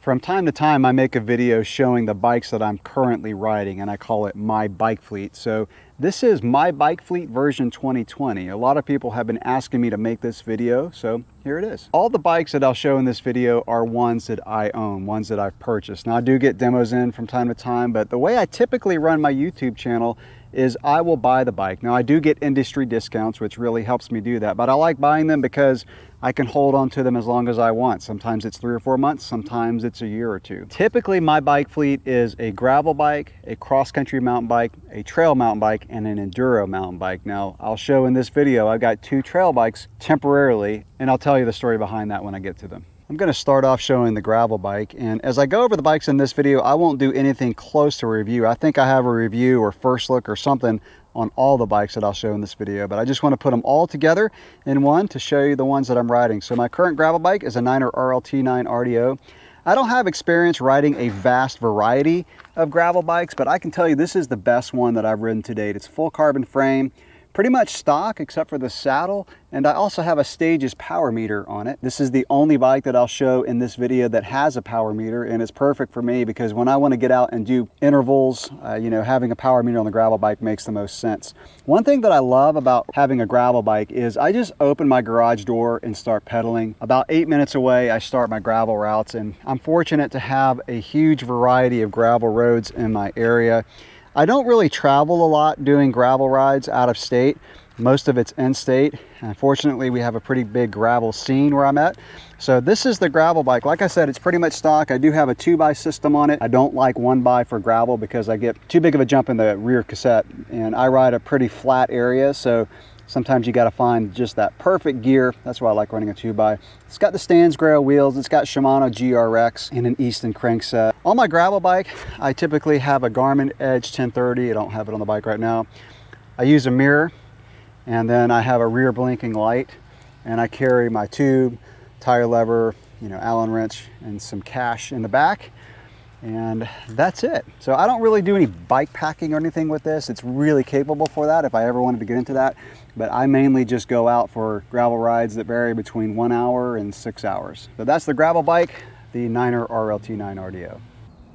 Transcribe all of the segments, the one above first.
From time to time, I make a video showing the bikes that I'm currently riding, and I call it My Bike Fleet. So this is My Bike Fleet version 2020. A lot of people have been asking me to make this video, so here it is. All the bikes that I'll show in this video are ones that I own, ones that I've purchased. Now, I do get demos in from time to time, but the way I typically run my YouTube channel is I will buy the bike. Now, I do get industry discounts, which really helps me do that, but I like buying them because I can hold on to them as long as I want. Sometimes it's 3 or 4 months, sometimes it's a year or two. Typically, my bike fleet is a gravel bike, a cross-country mountain bike, a trail mountain bike, and an enduro mountain bike. Now, I'll show in this video, I've got 2 trail bikes temporarily, and I'll tell you the story behind that when I get to them. I'm gonna start off showing the gravel bike, and as I go over the bikes in this video, I won't do anything close to a review. I think I have a review or first look or something on all the bikes that I'll show in this video, but I just want to put them all together in one to show you the ones that I'm riding. So my current gravel bike is a Niner RLT9 RDO. I don't have experience riding a vast variety of gravel bikes, but I can tell you this is the best one that I've ridden to date. It's full carbon frame, pretty much stock except for the saddle, and I also have a Stages power meter on it. This is the only bike that I'll show in this video that has a power meter, and it's perfect for me because when I want to get out and do intervals, you know, having a power meter on the gravel bike makes the most sense. One thing that I love about having a gravel bike is I just open my garage door and start pedaling. About 8 minutes away, I start my gravel routes, and I'm fortunate to have a huge variety of gravel roads in my area. I don't really travel a lot doing gravel rides out of state. Most of it's in state. Unfortunately, we have a pretty big gravel scene where I'm at. So this is the gravel bike. Like I said, it's pretty much stock. I do have a 2x system on it. I don't like 1x for gravel because I get too big of a jump in the rear cassette, and I ride a pretty flat area. So sometimes you got to find just that perfect gear. That's why I like running a 2x. It's got the Stan's Grail wheels. It's got Shimano GRX and an Easton crankset. On my gravel bike, I typically have a Garmin Edge 1030. I don't have it on the bike right now. I use a mirror, and then I have a rear blinking light, and I carry my tube, tire lever, you know, Allen wrench, and some cash in the back. And that's it. So I don't really do any bike packing or anything with this. It's really capable for that if I ever wanted to get into that. But I mainly just go out for gravel rides that vary between 1 hour and 6 hours. So that's the gravel bike, the Niner RLT9 RDO.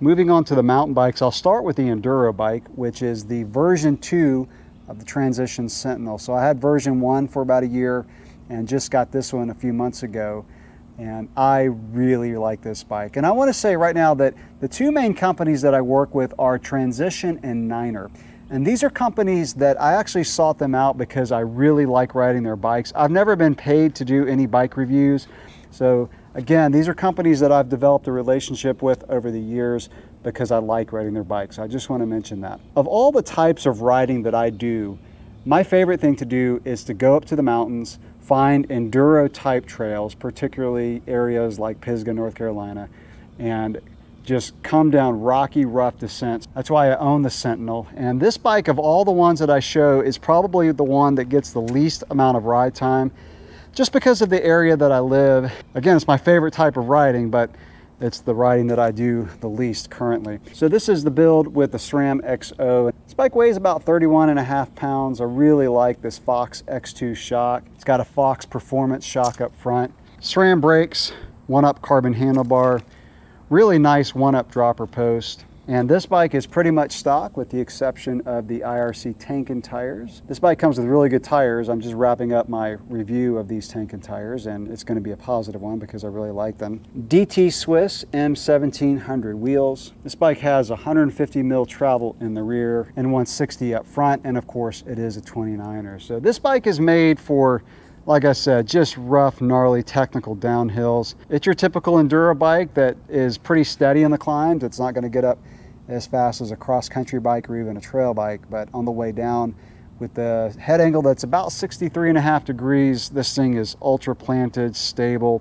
Moving on to the mountain bikes, I'll start with the enduro bike, which is the version 2 of the Transition Sentinel. So I had version 1 for about a year and just got this one a few months ago. And I really like this bike. And I want to say right now that the 2 main companies that I work with are Transition and Niner. And these are companies that I actually sought them out because I really like riding their bikes. I've never been paid to do any bike reviews. So again, these are companies that I've developed a relationship with over the years because I like riding their bikes. I just want to mention that. Of all the types of riding that I do, my favorite thing to do is to go up to the mountains, find enduro type trails, particularly areas like Pisgah, North Carolina, and just come down rocky, rough descents. That's why I own the Sentinel. And this bike, of all the ones that I show, is probably the one that gets the least amount of ride time just because of the area that I live. Again, it's my favorite type of riding, but it's the riding that I do the least currently. So this is the build with the SRAM XO. This bike weighs about 31.5 pounds. I really like this Fox X2 shock. It's got a Fox Performance shock up front. SRAM brakes, one-up carbon handlebar, really nice one-up dropper post. And this bike is pretty much stock with the exception of the IRC Tanken tires. This bike comes with really good tires. I'm just wrapping up my review of these Tanken tires, and it's going to be a positive one because I really like them. DT Swiss M1700 wheels. This bike has 150 mil travel in the rear and 160 up front, and of course it is a 29er. So this bike is made for, like I said, just rough, gnarly, technical downhills. It's your typical enduro bike that is pretty steady in the climbs. It's not gonna get up as fast as a cross-country bike or even a trail bike, but on the way down with the head angle that's about 63.5 degrees, this thing is ultra planted, stable.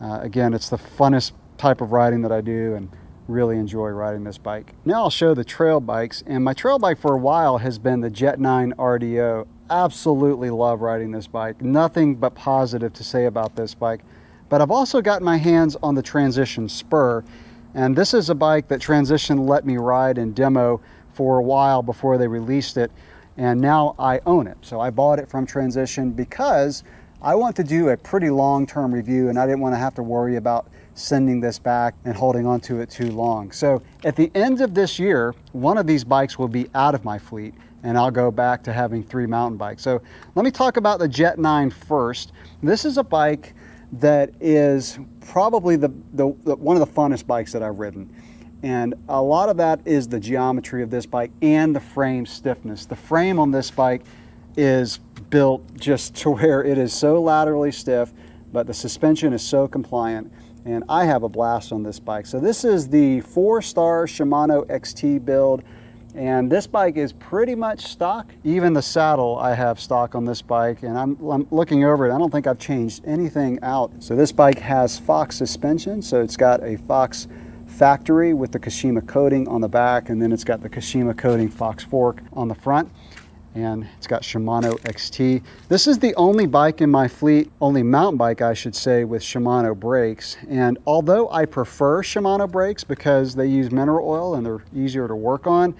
Again, it's the funnest type of riding that I do and really enjoy riding this bike. Now I'll show the trail bikes, and my trail bike for a while has been the Jet 9 RDO. Absolutely love riding this bike. Nothing but positive to say about this bike. But I've also gotten my hands on the Transition Spur, and this is a bike that Transition let me ride and demo for a while before they released it, and now I own it. So I bought it from Transition because I want to do a pretty long-term review, and I didn't want to have to worry about sending this back and holding onto it too long. So at the end of this year, one of these bikes will be out of my fleet, and I'll go back to having three mountain bikes. So let me talk about the Jet 9 first. This is a bike that is probably one of the funnest bikes that I've ridden. And a lot of that is the geometry of this bike and the frame stiffness. The frame on this bike is built just to where it is so laterally stiff, but the suspension is so compliant. And I have a blast on this bike. So this is the 4-star Shimano XT build. And this bike is pretty much stock. Even the saddle I have stock on this bike, and I'm looking over it. I don't think I've changed anything out. So this bike has Fox suspension. So it's got a Fox factory with the Kashima coating on the back, and then it's got the Kashima coating Fox fork on the front, and it's got Shimano XT. This is the only bike in my fleet, only mountain bike I should say, with Shimano brakes. And although I prefer Shimano brakes because they use mineral oil and they're easier to work on,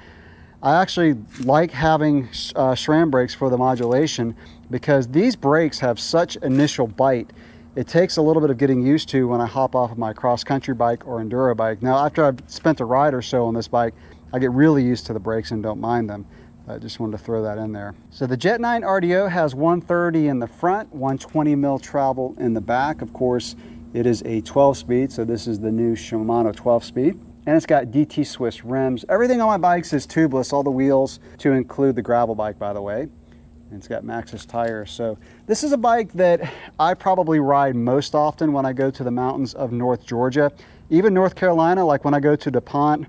I actually like having SRAM brakes for the modulation, because these brakes have such initial bite. It takes a little bit of getting used to when I hop off of my cross-country bike or enduro bike. Now, after I've spent a ride or so on this bike, I get really used to the brakes and don't mind them. I just wanted to throw that in there. So the Jet 9 RDO has 130 in the front, 120 mil travel in the back. Of course, it is a 12-speed, so this is the new Shimano 12-speed. And it's got DT Swiss rims. Everything on my bikes is tubeless, all the wheels, to include the gravel bike, by the way. And it's got Maxxis tires. So this is a bike that I probably ride most often when I go to the mountains of North Georgia. Even North Carolina, like when I go to DuPont,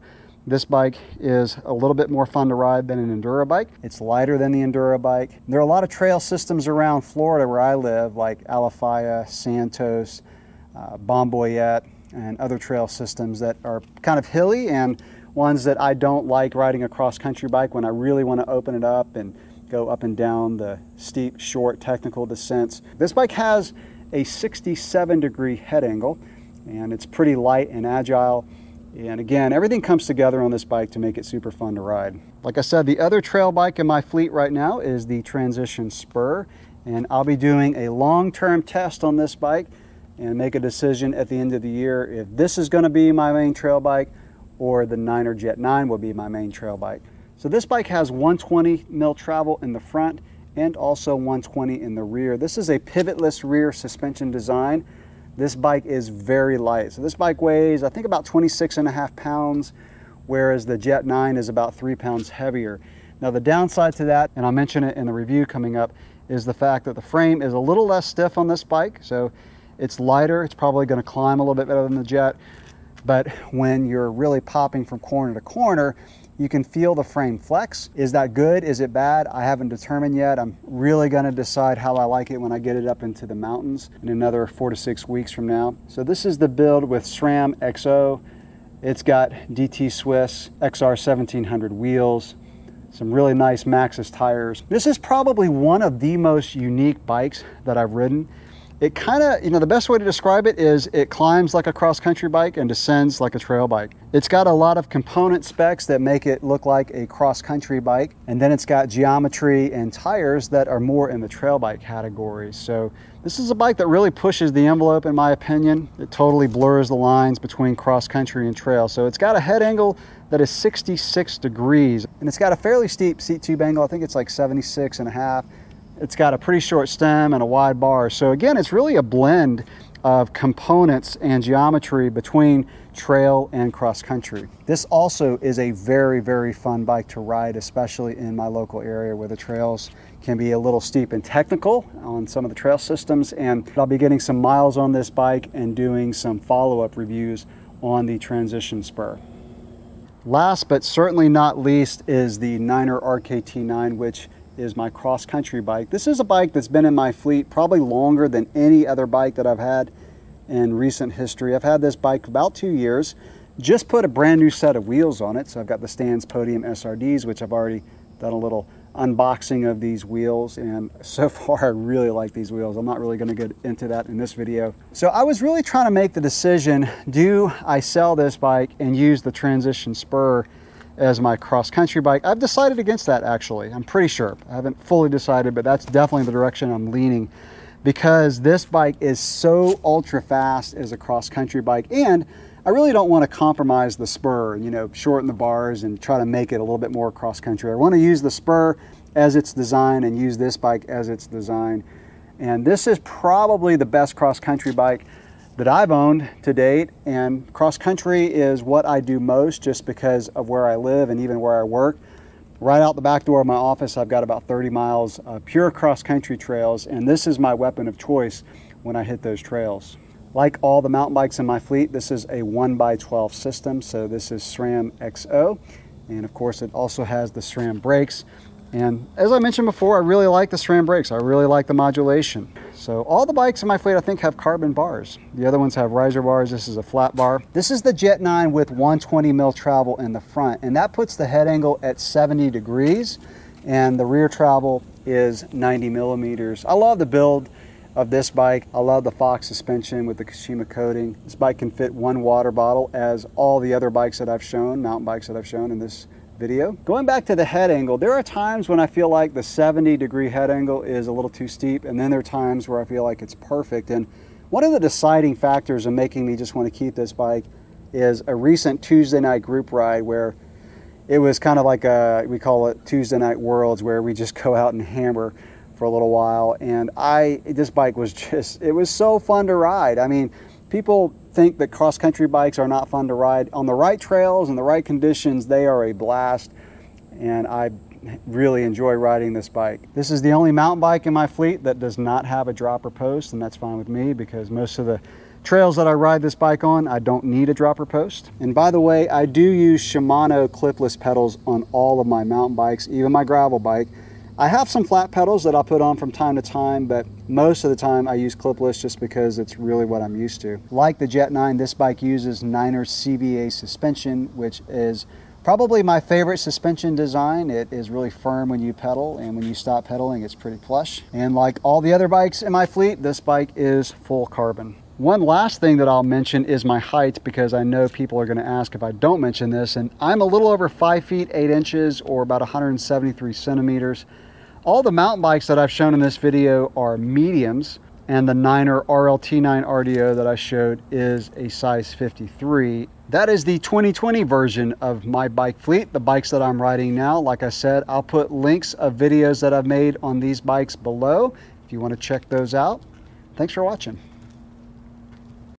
this bike is a little bit more fun to ride than an enduro bike. It's lighter than the enduro bike. There are a lot of trail systems around Florida where I live, like Alafaya, Santos, Bomboyette, and other trail systems that are kind of hilly, and ones that I don't like riding a cross-country bike when I really want to open it up and go up and down the steep, short, technical descents. This bike has a 67-degree head angle, and it's pretty light and agile. And again, everything comes together on this bike to make it super fun to ride. Like I said, the other trail bike in my fleet right now is the Transition Spur, and I'll be doing a long-term test on this bike and make a decision at the end of the year if this is going to be my main trail bike or the Niner Jet 9 will be my main trail bike. So this bike has 120 mil travel in the front and also 120 in the rear. This is a pivotless rear suspension design. This bike is very light. So this bike weighs, I think, about 26.5 pounds, whereas the Jet 9 is about 3 pounds heavier. Now the downside to that, and I'll mention it in the review coming up, is the fact that the frame is a little less stiff on this bike. So it's lighter, it's probably gonna climb a little bit better than the Jet. But when you're really popping from corner to corner, you can feel the frame flex. Is that good? Is it bad? I haven't determined yet. I'm really gonna decide how I like it when I get it up into the mountains in another 4 to 6 weeks from now. So this is the build with SRAM XO. It's got DT Swiss XR 1700 wheels, some really nice Maxxis tires. This is probably one of the most unique bikes that I've ridden. It kind of, you know, the best way to describe it is it climbs like a cross-country bike and descends like a trail bike. It's got a lot of component specs that make it look like a cross-country bike, and then it's got geometry and tires that are more in the trail bike category. So this is a bike that really pushes the envelope, in my opinion. It totally blurs the lines between cross-country and trail. So it's got a head angle that is 66 degrees, and it's got a fairly steep seat tube angle. I think it's like 76.5. It's got a pretty short stem and a wide bar. So again, it's really a blend of components and geometry between trail and cross country. This also is a very, very fun bike to ride, especially in my local area where the trails can be a little steep and technical on some of the trail systems. And I'll be getting some miles on this bike and doing some follow-up reviews on the Transition Spur. Last but certainly not least is the Niner RKT9, which is my cross-country bike. This is a bike that's been in my fleet probably longer than any other bike that I've had in recent history. I've had this bike about 2 years, just put a brand new set of wheels on it. So I've got the Stans Podium SRDs, which I've already done a little unboxing of these wheels, and so far I really like these wheels. I'm not really going to get into that in this video. So I was really trying to make the decision, do I sell this bike and use the Transition Spur as my cross-country bike? I've decided against that, actually. I'm pretty sure. I haven't fully decided, but that's definitely the direction I'm leaning. because this bike is so ultra fast as a cross-country bike, and I really don't want to compromise the spur, you know, shorten the bars and try to make it a little bit more cross-country. I want to use the spur as its design and use this bike as its design. And this is probably the best cross-country bike that I've owned to date. And cross-country is what I do most just because of where I live and even where I work. Right out the back door of my office, I've got about 30 miles of pure cross-country trails, and this is my weapon of choice when I hit those trails. Like all the mountain bikes in my fleet, this is a 1x12 system, so this is SRAM XO, and of course it also has the SRAM brakes. And as I mentioned before, I really like the SRAM brakes. I really like the modulation. So all the bikes in my fleet, I think, have carbon bars. The other ones have riser bars. This is a flat bar. This is the Jet 9 with 120 mil travel in the front, and that puts the head angle at 70 degrees, and the rear travel is 90 millimeters. I love the build of this bike. I love the Fox suspension with the Kashima coating. This bike can fit one water bottle, as all the other bikes that I've shown, mountain bikes that I've shown in this video. Going back to the head angle, there are times when I feel like the 70-degree head angle is a little too steep, and then there are times where I feel like it's perfect. And one of the deciding factors in making me just want to keep this bike is a recent Tuesday night group ride where it was kind of like a, we call it Tuesday night worlds, where we just go out and hammer for a little while. And this bike was just, it was so fun to ride. I mean, people think that cross-country bikes are not fun to ride. On the right trails and the right conditions, they are a blast, and I really enjoy riding this bike. This is the only mountain bike in my fleet that does not have a dropper post, and that's fine with me because most of the trails that I ride this bike on, I don't need a dropper post. And by the way, I do use Shimano clipless pedals on all of my mountain bikes, even my gravel bike. I have some flat pedals that I'll put on from time to time, but most of the time I use clipless just because it's really what I'm used to. Like the Jet 9, this bike uses Niner CVA suspension, which is probably my favorite suspension design. It is really firm when you pedal, and when you stop pedaling, it's pretty plush. And like all the other bikes in my fleet, this bike is full carbon. One last thing that I'll mention is my height, because I know people are going to ask if I don't mention this, and I'm a little over 5 feet 8 inches, or about 173 centimeters. All the mountain bikes that I've shown in this video are mediums, and the Niner RLT9 RDO that I showed is a size 53. That is the 2020 version of my bike fleet, the bikes that I'm riding now. Like I said, I'll put links of videos that I've made on these bikes below if you want to check those out. Thanks for watching.